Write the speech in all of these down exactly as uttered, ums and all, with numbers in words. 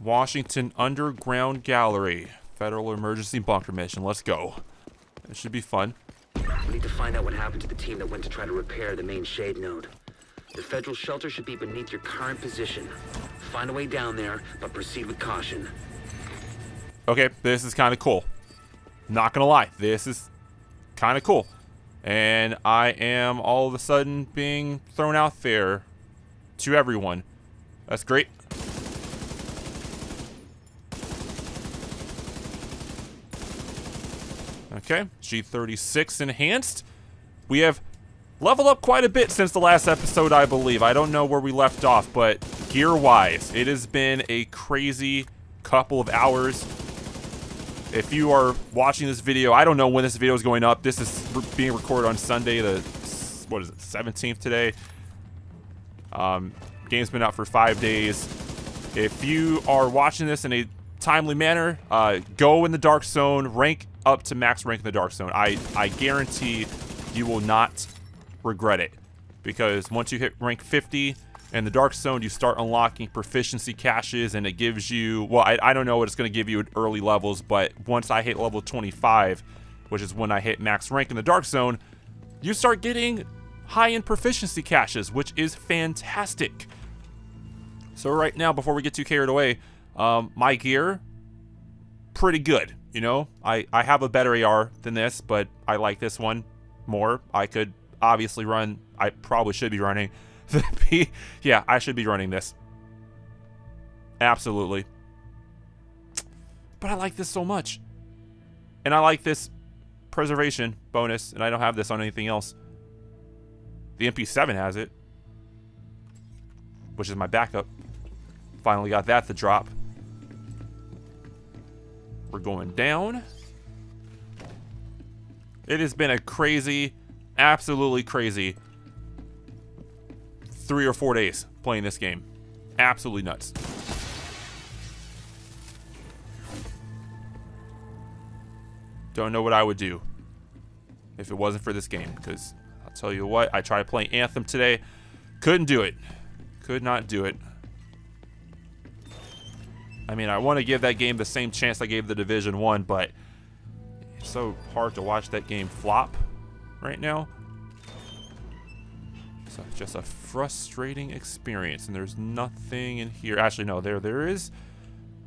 Washington Underground Gallery. Federal Emergency Bunker Mission. Let's go. It should be fun. We need to find out what happened to the team that went to try to repair the main Shade node. The federal shelter should be beneath your current position. Find a way down there, but proceed with caution. Okay, this is kind of cool. Not gonna lie, this is kind of cool. And I am all of a sudden being thrown out there to everyone. That's great. Okay, G thirty-six enhanced. We have leveled up quite a bit since the last episode, I believe. I don't know where we left off, but gear-wise, it has been a crazy couple of hours. If you are watching this video, I don't know when this video is going up. This is re being recorded on Sunday, the what is it, seventeenth today. Um, game's been out for five days. If you are watching this in a timely manner, uh, go in the Dark Zone, rank up to max rank in the Dark Zone. I, I guarantee you will not regret it, because once you hit rank fifty in the Dark Zone, you start unlocking proficiency caches, and it gives you, well, I, I don't know what it's going to give you at early levels, but once I hit level twenty-five, which is when I hit max rank in the Dark Zone, you start getting high-end proficiency caches, which is fantastic. So right now, before we get too carried away, um, my gear, pretty good. You know, I, I have a better A R than this, but I like this one more. I could obviously run, I probably should be running the P. Yeah, I should be running this. Absolutely. But I like this so much. And I like this preservation bonus, and I don't have this on anything else. The M P seven has it, which is my backup. Finally got that to drop. We're going down. It has been a crazy, absolutely crazy three or four days playing this game. Absolutely nuts. Don't know what I would do if it wasn't for this game, because I'll tell you what, I tried playing Anthem today. Couldn't do it. Could not do it. I mean, I want to give that game the same chance I gave the Division one, but it's so hard to watch that game flop right now. So it's just a frustrating experience, and there's nothing in here. Actually, no, there there is.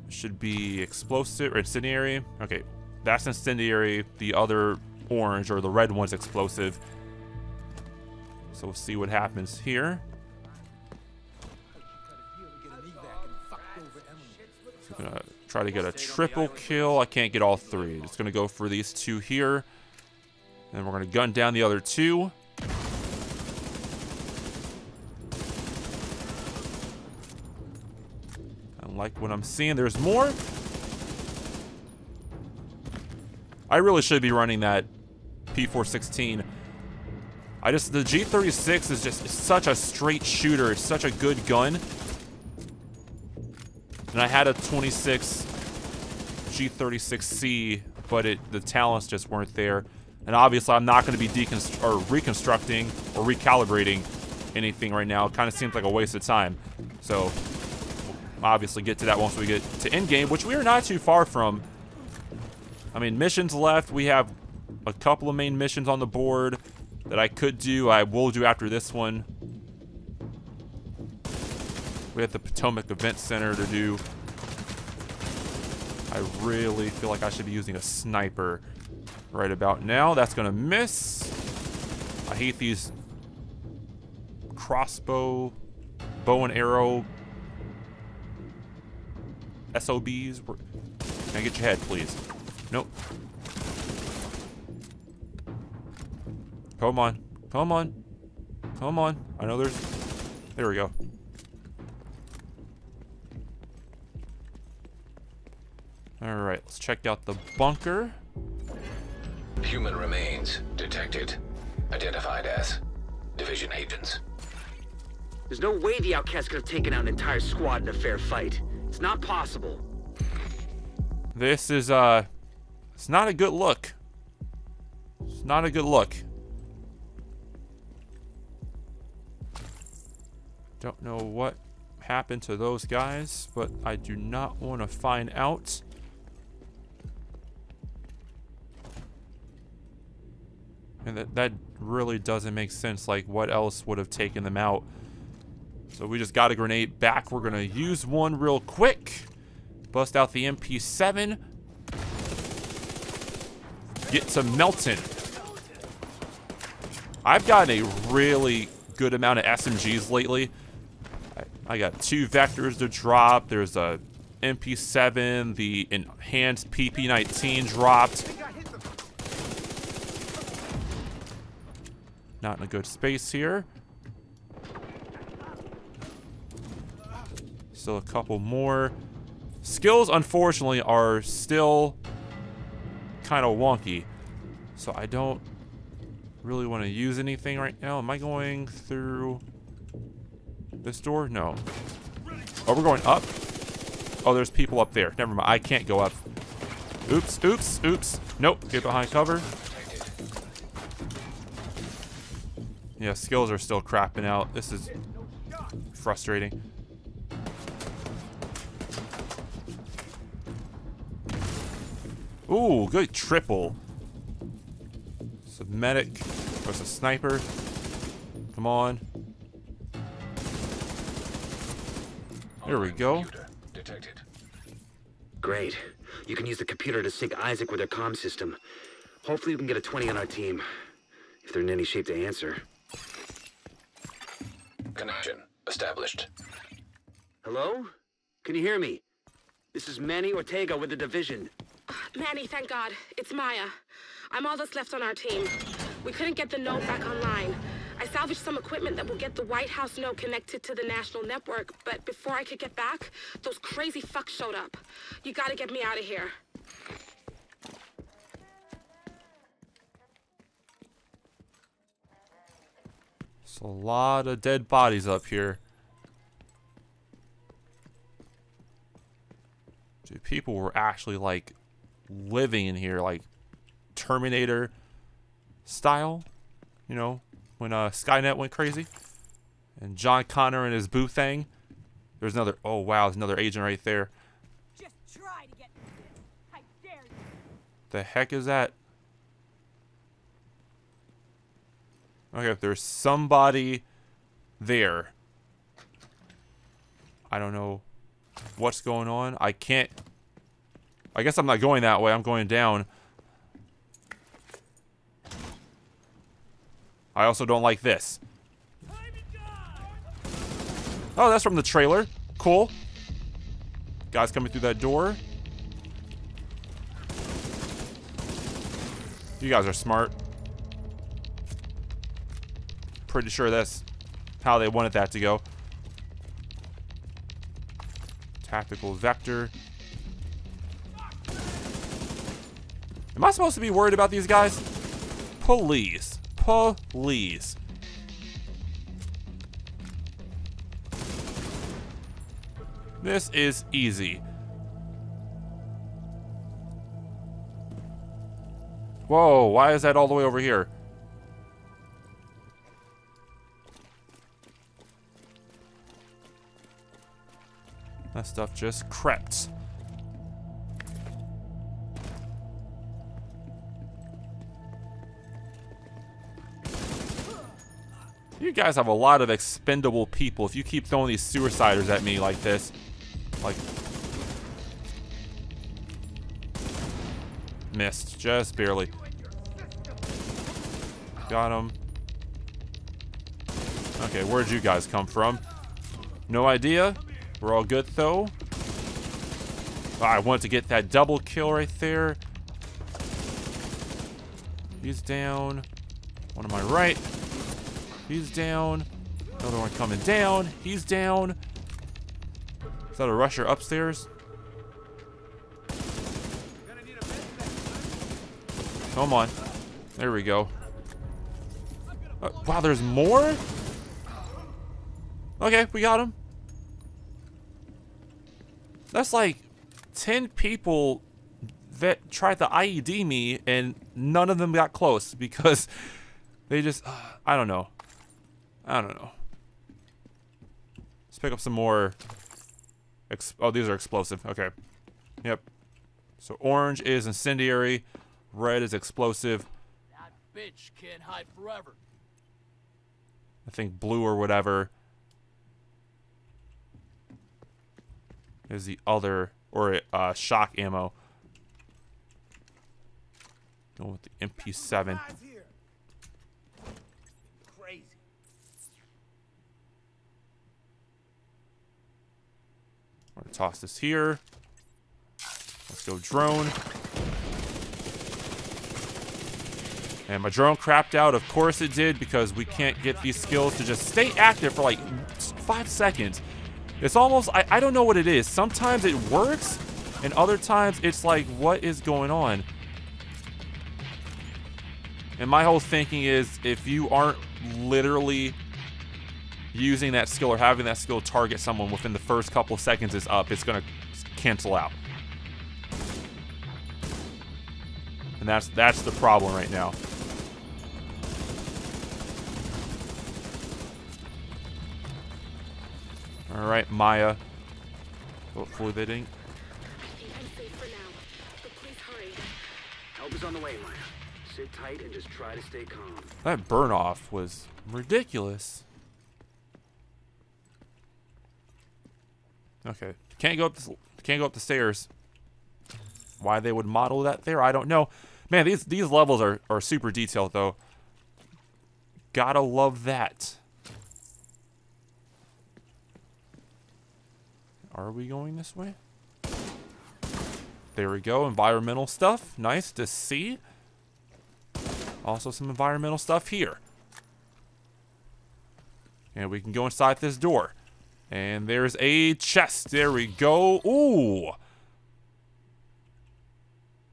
It should be explosive or incendiary. Okay, that's incendiary. The other orange or the red one's explosive. So we'll see what happens here. Gonna try to get a triple kill. I can't get all three. Just gonna go for these two here, and we're gonna gun down the other two. I like what I'm seeing. There's more. I really should be running that P four sixteen. I just the G thirty-six is just such a straight shooter. It's such a good gun. And I had a twenty-six G thirty-six C, but it the talents just weren't there. And obviously, I'm not going to be deconst or reconstructing or recalibrating anything right now. It kind of seems like a waste of time. So, we'll obviously, get to that once we get to end game, which we are not too far from. I mean, missions left. We have a couple of main missions on the board that I could do. I will do after this one. We have the Potomac Event Center to do. I really feel like I should be using a sniper right about now. That's gonna miss. I hate these crossbow, bow and arrow S O Bs. Can I get your head, please? Nope. Come on, come on, come on. I know there's, there we go. All right, let's check out the bunker. Human remains detected. Identified as Division agents. There's no way the Outcast could have taken out an entire squad in a fair fight. It's not possible. This is, uh, it's not a good look. It's not a good look. Don't know what happened to those guys, but I do not want to find out. And that, that really doesn't make sense. Like, what else would have taken them out? So we just got a grenade back. We're going to use one real quick. Bust out the M P seven. Get to melting. I've gotten a really good amount of S M Gs lately. I, I got two vectors to drop. There's a M P seven. The enhanced P P nineteen dropped. Not in a good space here. Still a couple more. Skills, unfortunately, are still kind of wonky. So I don't really want to use anything right now. Am I going through this door? No. Oh, we're going up? Oh, there's people up there. Never mind. I can't go up. Oops, oops, oops. Nope. Get behind cover. Yeah, skills are still crapping out. This is frustrating. Ooh, good triple. It's a medic. Or it's a sniper. Come on. There we go. Great. You can use the computer to sync Isaac with their comm system. Hopefully we can get a twenty on our team. If they're in any shape to answer. Connection established. Hello? Can you hear me? This is Manny Ortega with the division. Manny, thank God. It's Maya. I'm all that's left on our team. We couldn't get the node back online. I salvaged some equipment that will get the White House node connected to the national network, but before I could get back, those crazy fucks showed up. You gotta get me out of here. It's a lot of dead bodies up here. Dude, people were actually, like, living in here, like, Terminator style. You know, when uh, Skynet went crazy. And John Connor and his boo thing. There's another, oh, wow, there's another agent right there. Just try to get me this. I dare you. The heck is that? Okay, if there's somebody there. I don't know what's going on. I can't. I guess I'm not going that way. I'm going down. I also don't like this. Oh, that's from the trailer. Cool. Guys coming through that door. You guys are smart. Pretty sure that's how they wanted that to go. Tactical vector. Am I supposed to be worried about these guys? Please. Please. This is easy. Whoa, why is that all the way over here? That stuff just crept. You guys have a lot of expendable people. If you keep throwing these suiciders at me like this, like missed just barely. Got him. Okay, where'd you guys come from? No idea. We're all good, though. Oh, I wanted to get that double kill right there. He's down. One on my right. He's down. Another one coming down. He's down. Is that a rusher upstairs? Come on. There we go. Uh, wow, there's more? Okay, we got him. That's like ten people that tried to I E D me, and none of them got close because they just, uh, I don't know. I don't know. It's pick up some more. Ex oh, these are explosive. Okay. Yep. So orange is incendiary. Red is explosive. That bitch can't hide forever. I think blue or whatever is the other, or uh, shock ammo. Going with the M P seven. Crazy. I'm gonna toss this here. Let's go drone. And my drone crapped out. Of course it did, because we can't get these skills to just stay active for like five seconds. It's almost, I, I don't know what it is. Sometimes it works, and other times it's like, what is going on? And my whole thinking is, if you aren't literally using that skill or having that skill target someone within the first couple of seconds is up, it's gonna cancel out. And that's, that's the problem right now. All right, Maya. Hopefully they didn't. I think I'm safe for now, but please hurry. Help is on the way, Maya. Sit tight and just try to stay calm. That burn off was ridiculous. Okay, can't go up the, can't go up the stairs. Why they would model that there, I don't know. Man, these these levels are are super detailed though. Gotta love that. Are we going this way? There we go. Environmental stuff. Nice to see. Also some environmental stuff here. And we can go inside this door. And there's a chest. There we go. Ooh.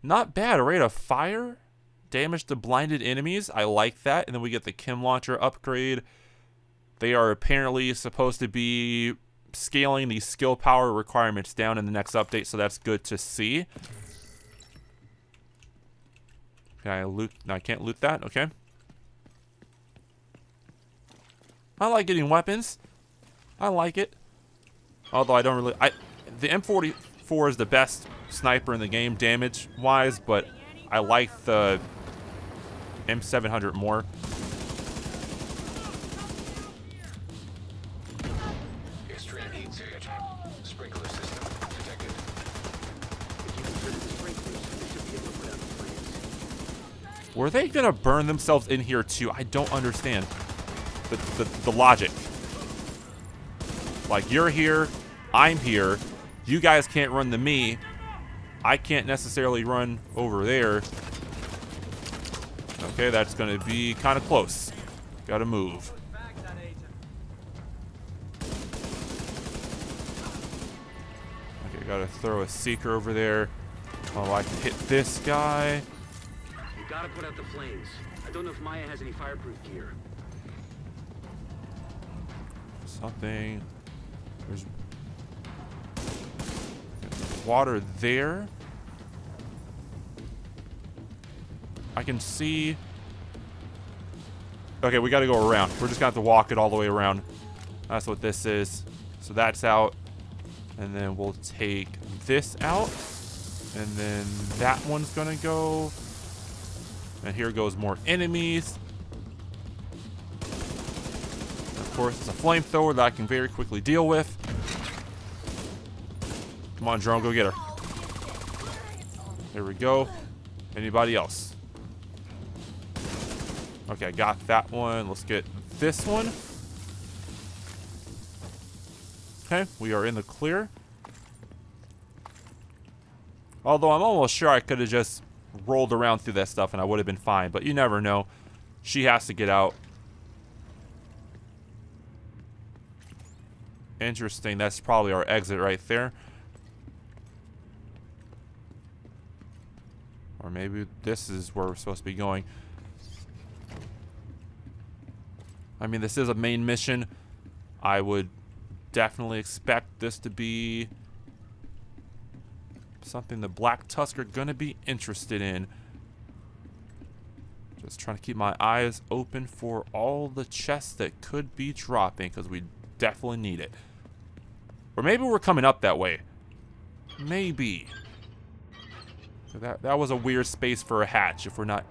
Not bad. A rate of fire. Damage to blinded enemies. I like that. And then we get the chem launcher upgrade. They are apparently supposed to be scaling the skill power requirements down in the next update, so that's good to see. Can I loot? No, I can't loot that. Okay. I like getting weapons. I like it. Although I don't really, I the M forty-four is the best sniper in the game damage wise, but I like the M seven hundred more. Were they gonna burn themselves in here too? I don't understand the, the, the logic. Like, you're here, I'm here, you guys can't run to me, I can't necessarily run over there. Okay, that's gonna be kind of close. Gotta move. Okay, gotta throw a seeker over there. Oh, I can hit this guy. Gotta put out the flames. I don't know if Maya has any fireproof gear. Something. There's water there. I can see. Okay, we gotta go around. We're just gonna have to walk it all the way around. That's what this is. So that's out. And then we'll take this out. And then that one's gonna go. And here goes more enemies. Of course, it's a flamethrower that I can very quickly deal with. Come on, drone, go get her. There we go. Anybody else? Okay, I got that one. Let's get this one. Okay, we are in the clear. Although I'm almost sure I could have just rolled around through that stuff and I would have been fine, but you never know. She has to get out. Interesting. That's probably our exit right there. Or maybe this is where we're supposed to be going. I mean, this is a main mission. I would definitely expect this to be something the Black Tusk are gonna be interested in. Just trying to keep my eyes open for all the chests that could be dropping, because we definitely need it. Or maybe we're coming up that way. Maybe. That, that was a weird space for a hatch if we're not...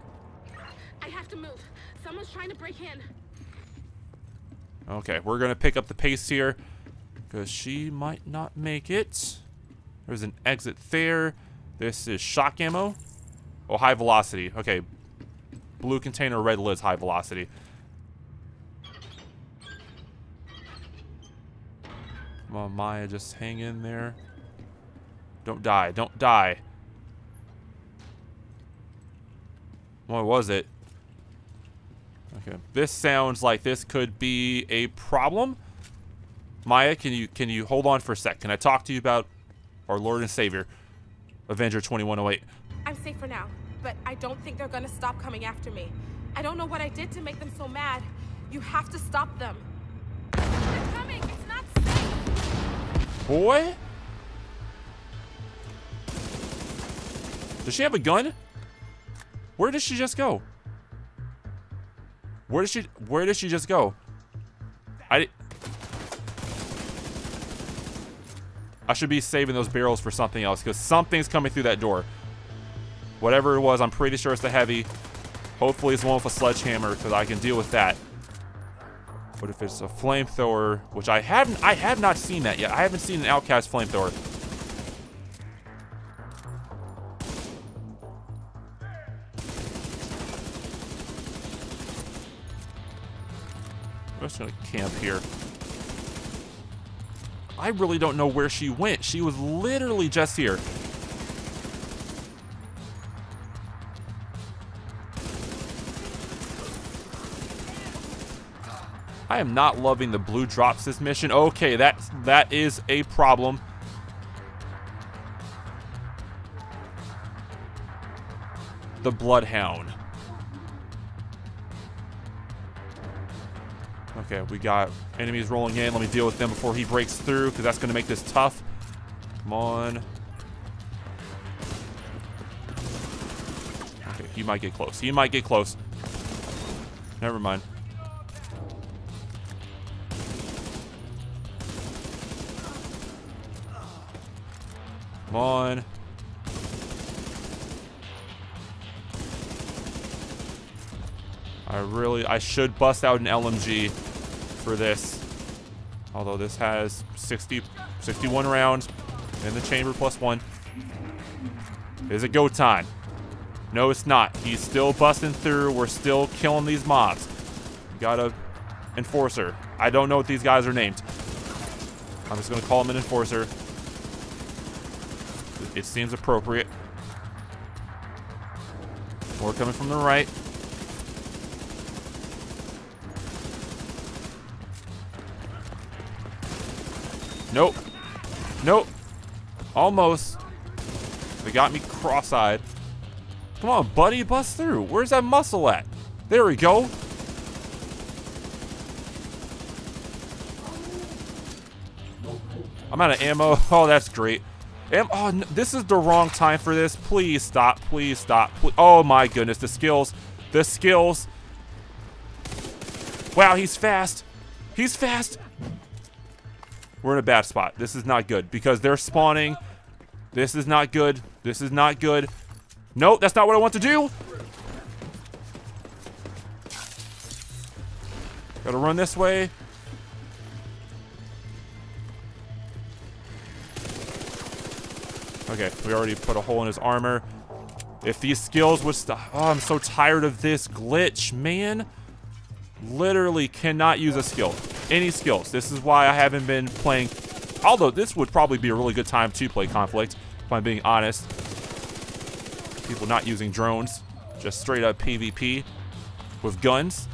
I have to move. Someone's trying to break in. Okay, we're going to pick up the pace here. Because she might not make it. There's an exit there. This is shock ammo. Oh, high velocity. Okay. Blue container, red lids, high velocity. Come on, Maya, just hang in there. Don't die. Don't die. What was it? Okay. This sounds like this could be a problem. Maya, can you can you hold on for a sec? Can I talk to you about our Lord and Savior, Avenger twenty-one oh eight? I'm safe for now, but I don't think they're gonna stop coming after me. I don't know what I did to make them so mad. You have to stop them. They're coming. It's not safe. Boy, does she have a gun? Where did she just go? Where did she? Where did she just go? I. I should be saving those barrels for something else, because something's coming through that door. Whatever it was, I'm pretty sure it's the heavy. Hopefully it's one with a sledgehammer, because I can deal with that. But if it's a flamethrower, which I haven't, I have not seen that yet. I haven't seen an Outcast flamethrower. I'm just gonna camp here. I really don't know where she went. She was literally just here. I am not loving the blue drops this mission. Okay, that's, that is a problem. The Bloodhound. Okay, we got enemies rolling in. Let me deal with them before he breaks through, because that's going to make this tough. Come on. Okay, he might get close. He might get close. Never mind. Come on. I really... I should bust out an L M G for this, although this has sixty, sixty-one rounds in the chamber plus one. Is it go time? No, it's not. He's still busting through. We're still killing these mobs. Got a enforcer. I don't know what these guys are named. I'm just gonna call him an enforcer. It seems appropriate. More coming from the right. Nope. Nope. Almost. They got me cross-eyed. Come on, buddy. Bust through. Where's that muscle at? There we go. I'm out of ammo. Oh, that's great. Am oh, no, this is the wrong time for this. Please stop. Please stop. Please. Oh, my goodness. The skills. The skills. Wow, he's fast. He's fast. We're in a bad spot. This is not good because they're spawning. This is not good. This is not good. No, that's not what I want to do. Gotta run this way. Okay, we already put a hole in his armor. If these skills would stop. Oh, I'm so tired of this glitch, man. Literally cannot use a skill. Any skills. This is why I haven't been playing. Although this would probably be a really good time to play Conflict, if I'm being honest. People not using drones, just straight up PvP with guns.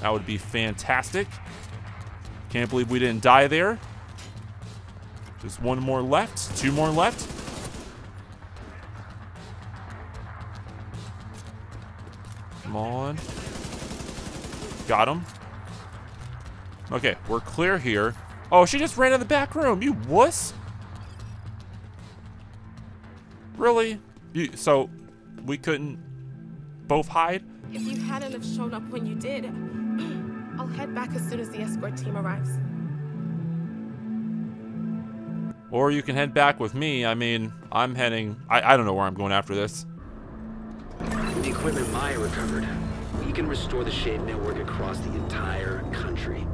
That would be fantastic. Can't believe we didn't die there. Just one more left. Two more left. Come on. Got him. Okay, we're clear here. Oh, she just ran in the back room. You wuss. Really? You, so we couldn't both hide? If you hadn't have shown up when you did, I'll head back as soon as the escort team arrives. Or you can head back with me. I mean, I'm heading... I, I don't know where I'm going after this. The equipment Maya recovered. We can restore the Shade Network across the entire country.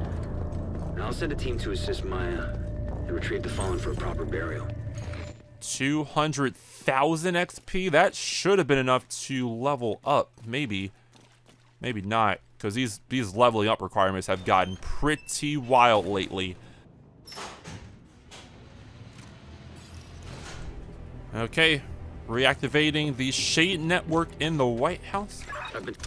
And I'll send a team to assist Maya and retrieve the fallen for a proper burial. two hundred thousand X P? That should have been enough to level up. Maybe. Maybe not. Because these, these leveling up requirements have gotten pretty wild lately. Okay, reactivating the Shade Network in the White House.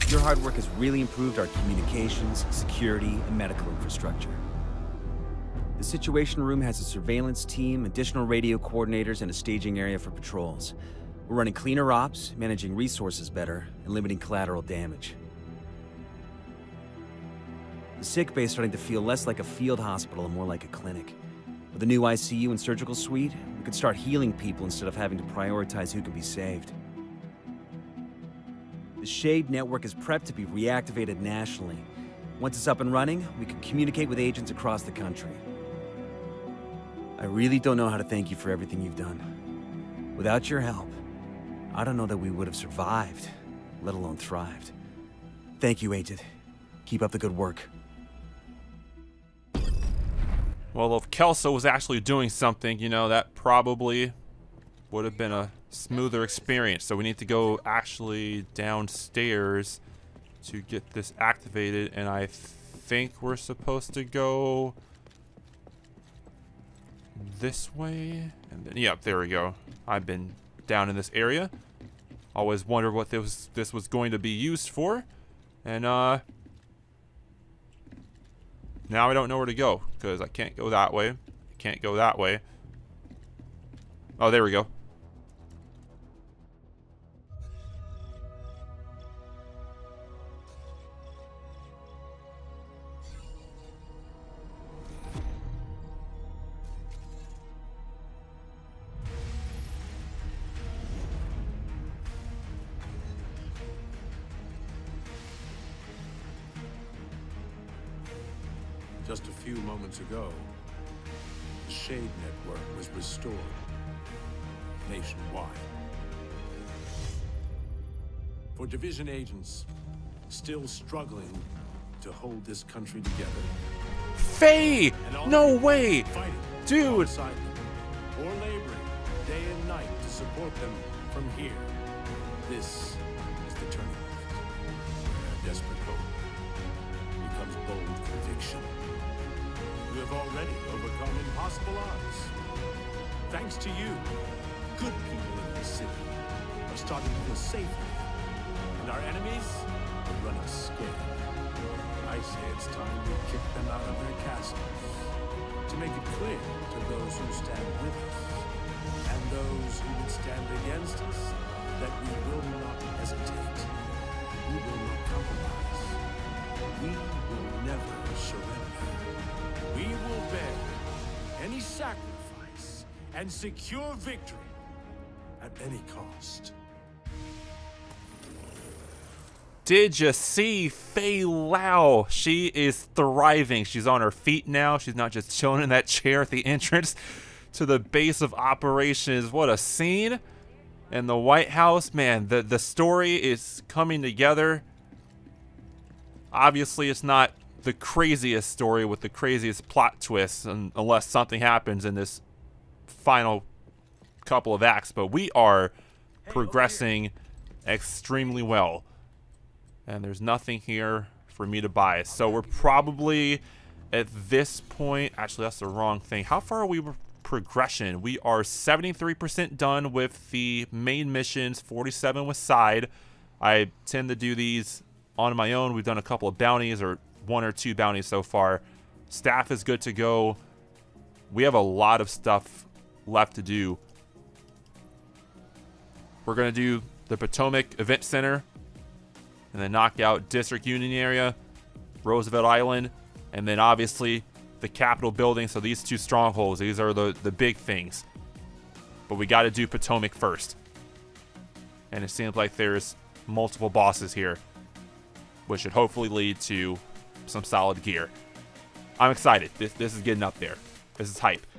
Your hard work has really improved our communications, security, and medical infrastructure. The Situation Room has a surveillance team, additional radio coordinators, and a staging area for patrols. We're running cleaner ops, managing resources better, and limiting collateral damage. The sick bay is starting to feel less like a field hospital and more like a clinic. With a new I C U and surgical suite, we could start healing people instead of having to prioritize who can be saved. The Shade Network is prepped to be reactivated nationally. Once it's up and running, we can communicate with agents across the country. I really don't know how to thank you for everything you've done. Without your help, I don't know that we would have survived, let alone thrived. Thank you, Agent. Keep up the good work. Well, if Kelso was actually doing something, you know, that probably would have been a smoother experience. So we need to go actually downstairs to get this activated. And I think we're supposed to go this way. And then, yeah, there we go. I've been down in this area. Always wondered what this, this was going to be used for. And, uh... now I don't know where to go, because I can't go that way. I can't go that way. Oh, there we go. Just a few moments ago, the Shade Network was restored nationwide. For division agents still struggling to hold this country together. Fei! No way! Dude! Or laboring day and night to support them from here. This is the turning point. A desperate hope becomes bold conviction. You have already overcome impossible odds. Thanks to you, good people in this city are starting to feel safer, and our enemies are running scared. I say it's time we kick them out of their castles, to make it clear to those who stand with us, and those who would stand against us, that we will not hesitate. We will not compromise. We will never surrender. We will bear any sacrifice and secure victory at any cost. Did you see Fei Lao? She is thriving. She's on her feet now. She's not just chilling in that chair at the entrance to the base of operations. What a scene. And the White House, man, the, the story is coming together. Obviously, it's not the craziest story with the craziest plot twists, and unless something happens in this final couple of acts, but we are progressing extremely well, and there's nothing here for me to buy. So we're probably at this point, actually that's the wrong thing. How far are we with progression? We are seventy-three percent done with the main missions, forty-seven with side. I tend to do these on my own. We've done a couple of bounties, or one or two bounties so far. Staff is good to go. We have a lot of stuff left to do. We're going to do the Potomac Event Center, and then knock out District Union area, Roosevelt Island, and then obviously the Capitol building. So these two strongholds, these are the, the big things. But we got to do Potomac first. And it seems like there's multiple bosses here, which should hopefully lead to some solid gear. I'm excited. This, this is getting up there. This is hype.